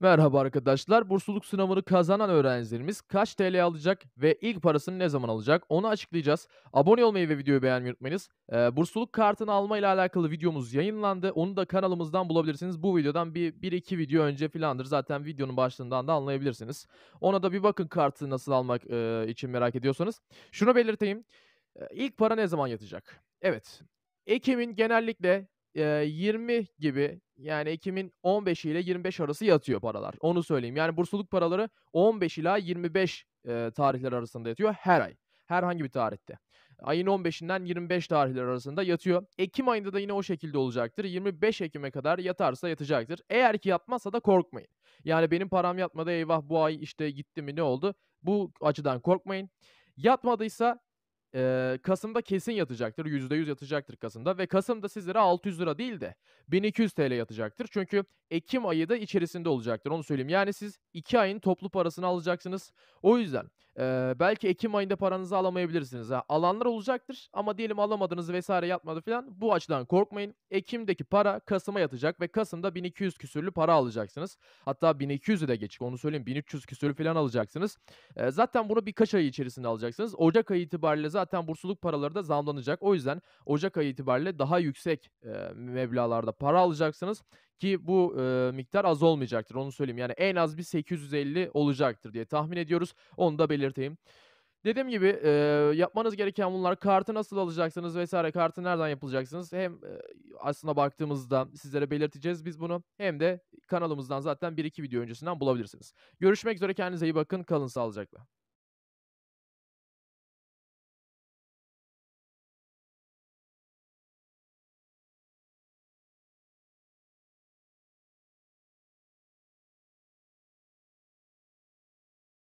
Merhaba arkadaşlar. Bursluluk sınavını kazanan öğrencilerimiz kaç TL alacak ve ilk parasını ne zaman alacak onu açıklayacağız. Abone olmayı ve videoyu beğenmeyi unutmayınız. Bursluluk kartını alma ile alakalı videomuz yayınlandı. Onu da kanalımızdan bulabilirsiniz. Bu videodan bir iki video önce filandır. Zaten videonun başlığından da anlayabilirsiniz. Ona da bir bakın kartı nasıl almak için merak ediyorsanız. Şunu belirteyim. İlk para ne zaman yatacak? Evet. Ekim'in genellikle 20 gibi, yani Ekim'in 15 ile 25 arası yatıyor paralar. Onu söyleyeyim. Yani bursluluk paraları 15 ila 25 tarihleri arasında yatıyor her ay. Herhangi bir tarihte. Ayın 15'inden 25 tarihleri arasında yatıyor. Ekim ayında da yine o şekilde olacaktır. 25 Ekim'e kadar yatarsa yatacaktır. Eğer ki yatmazsa da korkmayın. Yani benim param yatmadı, eyvah bu ay işte gitti mi, ne oldu? Bu açıdan korkmayın. Yatmadıysa Kasım'da kesin yatacaktır. %100 yatacaktır Kasım'da. Ve Kasım'da sizlere 600 lira değil de 1200 TL yatacaktır. Çünkü Ekim ayı da içerisinde olacaktır. Onu söyleyeyim. Yani siz 2 ayın toplu parasını alacaksınız. O yüzden belki Ekim ayında paranızı alamayabilirsiniz. Alanlar olacaktır ama diyelim alamadınız vesaire, yatmadı filan. Bu açıdan korkmayın. Ekim'deki para Kasım'a yatacak ve Kasım'da 1200 küsürlü para alacaksınız. Hatta 1200'ü de geçik. Onu söyleyeyim. 1300 küsürlü filan alacaksınız. Zaten bunu birkaç ay içerisinde alacaksınız. Ocak ayı itibariyle zaten bursluluk paraları da zamlanacak. O yüzden Ocak ayı itibariyle daha yüksek meblağlarda para alacaksınız ki bu miktar az olmayacaktır. Onu söyleyeyim. Yani en az bir 850 olacaktır diye tahmin ediyoruz. Onu da belirteyim. Dediğim gibi yapmanız gereken bunlar. Kartı nasıl alacaksınız vesaire, kartı nereden yapılacaksınız, hem aslında baktığımızda sizlere belirteceğiz biz bunu, hem de kanalımızdan zaten 1-2 video öncesinden bulabilirsiniz. Görüşmek üzere, kendinize iyi bakın, kalın sağlıcakla.